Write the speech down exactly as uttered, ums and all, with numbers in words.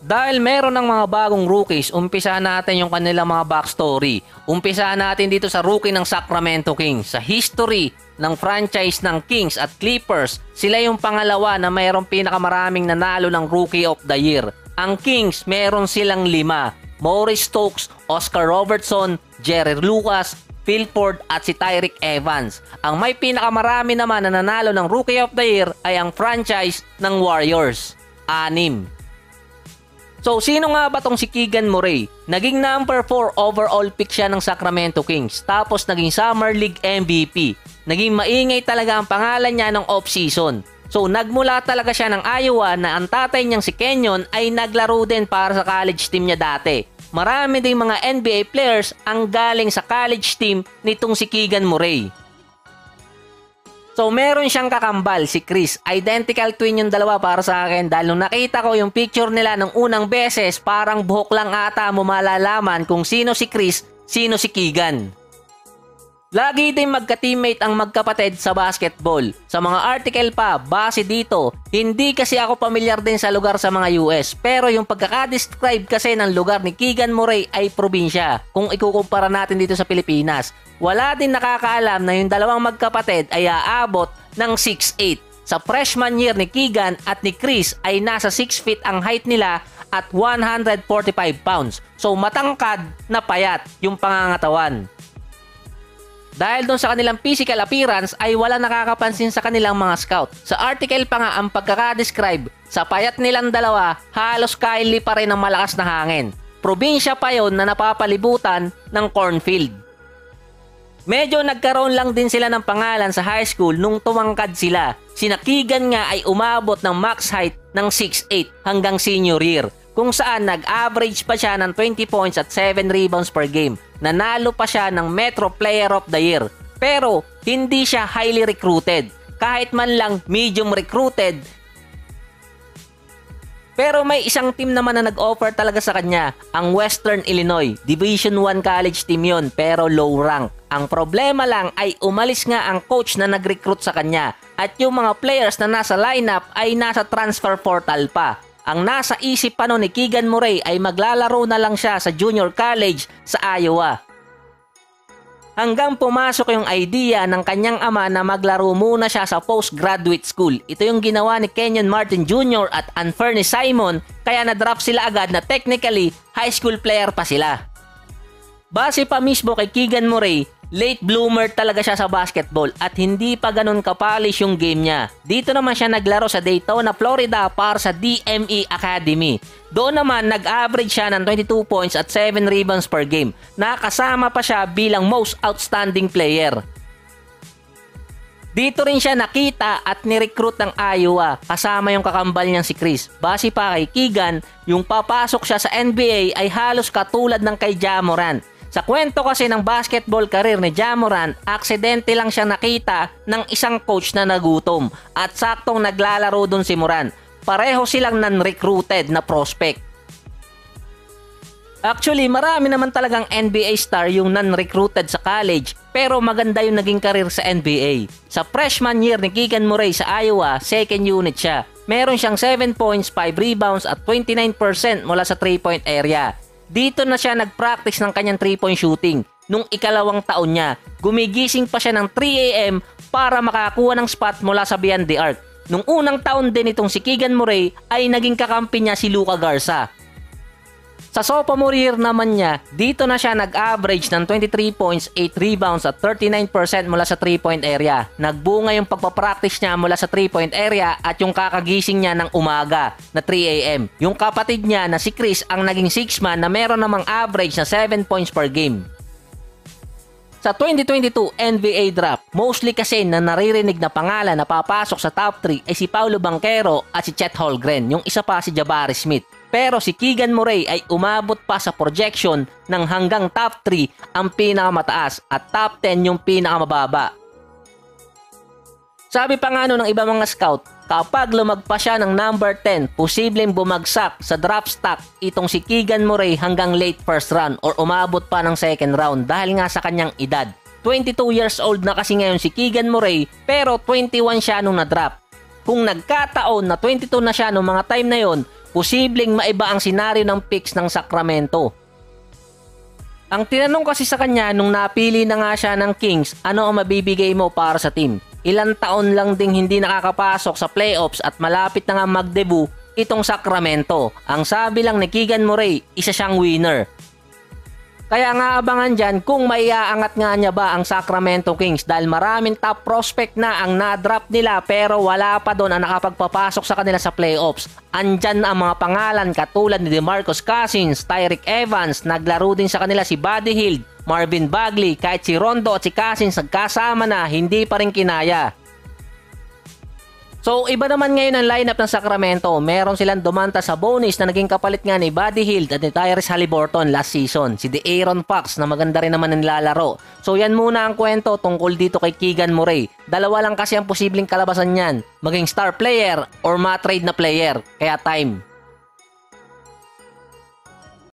Dahil meron ng mga bagong rookies, umpisahan natin yung kanilang mga backstory. Umpisahan natin dito sa rookie ng Sacramento Kings. Sa history ng franchise ng Kings at Clippers, sila yung pangalawa na mayroong pinakamaraming nanalo ng Rookie of the Year. Ang Kings, meron silang lima. Maurice Stokes, Oscar Robertson, Jerry Lucas, Phil Ford at si Tyreke Evans. Ang may pinakamarami naman na nanalo ng Rookie of the Year ay ang franchise ng Warriors. Anim. So, sino nga ba tong si Keegan Murray? Naging number four overall pick siya ng Sacramento Kings, tapos naging Summer League M V P. Naging maingay talaga ang pangalan niya ng off-season. So, nagmula talaga siya ng Iowa na ang tatay niyang si Kenyon ay naglaro din para sa college team niya dati. Marami ding mga N B A players ang galing sa college team nitong si Keegan Murray. So, meron siyang kakambal, si Chris. Identical twin yung dalawa para sa akin dahil nung nakita ko yung picture nila ng unang beses, parang buhok lang ata mo malalaman kung sino si Chris, sino si Keegan. Lagi din magka-teammate ang magkapatid sa basketball. Sa mga article pa, base dito, hindi kasi ako pamilyar din sa lugar sa mga U S, pero yung pagkakadescribe kasi ng lugar ni Keegan Murray ay probinsya kung ikukumpara natin dito sa Pilipinas. Wala din nakakaalam na yung dalawang magkapatid ay aabot ng six eight. Sa freshman year ni Keegan at ni Chris ay nasa six feet ang height nila at one hundred forty-five pounds. So matangkad na payat yung pangangatawan. Dahil doon sa kanilang physical appearance ay wala nakakapansin sa kanilang mga scout. Sa article pa nga ang pagkakadescribe, sa payat nilang dalawa halos kaili pa rin ang malakas na hangin. Probinsya pa yon na napapalibutan ng cornfield. Medyo nagkaroon lang din sila ng pangalan sa high school nung tumangkad sila. Sina Keegan nga ay umabot ng max height ng six eight hanggang senior year, kung saan nag-average pa siya ng twenty points at seven rebounds per game. Nanalo pa siya ng Metro Player of the Year. Pero hindi siya highly recruited, kahit man lang medium recruited. Pero may isang team naman na nag-offer talaga sa kanya, ang Western Illinois. Division one college team yon pero low rank. Ang problema lang ay umalis nga ang coach na nag-recruit sa kanya at yung mga players na nasa lineup ay nasa transfer portal pa. Ang nasa isip pa noon ni Keegan Murray ay maglalaro na lang siya sa junior college sa Iowa. Hanggang pumasok yung idea ng kanyang ama na maglaro muna siya sa postgraduate school. Ito yung ginawa ni Kenyon Martin Junior at Anfernee Simon, kaya na-draft sila agad na technically high school player pa sila. Base pa mismo kay Keegan Murray, late bloomer talaga siya sa basketball at hindi pa ganun kapalish yung game niya. Dito naman siya naglaro sa Daytona, Florida para sa D M E Academy. Doon naman nag-average siya ng twenty-two points at seven rebounds per game. Nakasama pa siya bilang most outstanding player. Dito rin siya nakita at nirecruit ng Iowa kasama yung kakambal niyang si Chris. Base pa kay Keegan, yung papasok siya sa N B A ay halos katulad ng kay Ja Morant. Sa kwento kasi ng basketball career ni Ja Morant, aksidente lang siya nakita ng isang coach na nagutom at saktong naglalaro dun si Morant. Pareho silang non-recruited na prospect. Actually, marami naman talagang N B A star yung non-recruited sa college pero maganda yung naging career sa N B A. Sa freshman year ni Keegan Murray sa Iowa, second unit siya. Meron siyang seven points, five rebounds at twenty-nine percent mula sa three-point area. Dito na siya nag-practice ng kanyang three-point shooting. Nung ikalawang taon niya, gumigising pa siya ng three A M para makakuha ng spot mula sa beyond the arc. Nung unang taon din itong si Keegan Murray ay naging kakampi niya si Luka Garza. Sa sophomore year naman niya, dito na siya nag-average ng twenty-three points, eight rebounds at thirty-nine percent mula sa three-point area. Nagbunga yung pagpapractice niya mula sa three-point area at yung kakagising niya ng umaga na three A M. Yung kapatid niya na si Chris ang naging six man na meron namang average na seven points per game. Sa twenty twenty-two N B A draft, mostly kasi na naririnig na pangalan na papasok sa top three ay si Paulo Banquero at si Chet Holgren, yung isa pa si Jabari Smith. Pero si Keegan Murray ay umabot pa sa projection ng hanggang top three ang pinakamataas at top ten yung pinakamababa. Sabi pa nga ng iba mga scout, kapag lumagpas siya ng number ten, posibleng bumagsak sa draft stock itong si Keegan Murray hanggang late first round or umabot pa ng second round dahil nga sa kanyang edad. twenty-two years old na kasi ngayon si Keegan Murray pero twenty-one siya nung na-draft. Kung nagkataon na twenty-two na siya nung mga time na yon, posibleng maiba ang senaryo ng picks ng Sacramento. Ang tinanong kasi sa kanya nung napili na nga siya ng Kings, ano ang mabibigay mo para sa team? Ilang taon lang ding hindi nakakapasok sa playoffs at malapit na nga mag-debut itong Sacramento. Ang sabi lang ni Keegan Murray, isa siyang winner. Kaya nga abangan dyan kung maiaangat nga niya ba ang Sacramento Kings dahil maraming top prospect na ang na-draft nila pero wala pa doon ang nakapagpapasok sa kanila sa playoffs. Andyan na ang mga pangalan katulad ni DeMarcus Cousins, Tyreke Evans, naglaro din sa kanila si Buddy Hield, Marvin Bagley, kahit si Rondo at si Cousins nagkasama na hindi pa rin kinaya. So iba naman ngayon ang lineup ng Sacramento. Meron silang dumanta sa bonus na naging kapalit nga ni Buddy Hield at ni Tyrese Halliburton last season. Si De'Aaron Fox na maganda rin naman ang nilalaro. So yan muna ang kwento tungkol dito kay Keegan Murray. Dalawa lang kasi ang posibleng kalabasan niyan. Maging star player or ma-trade na player. Kaya time.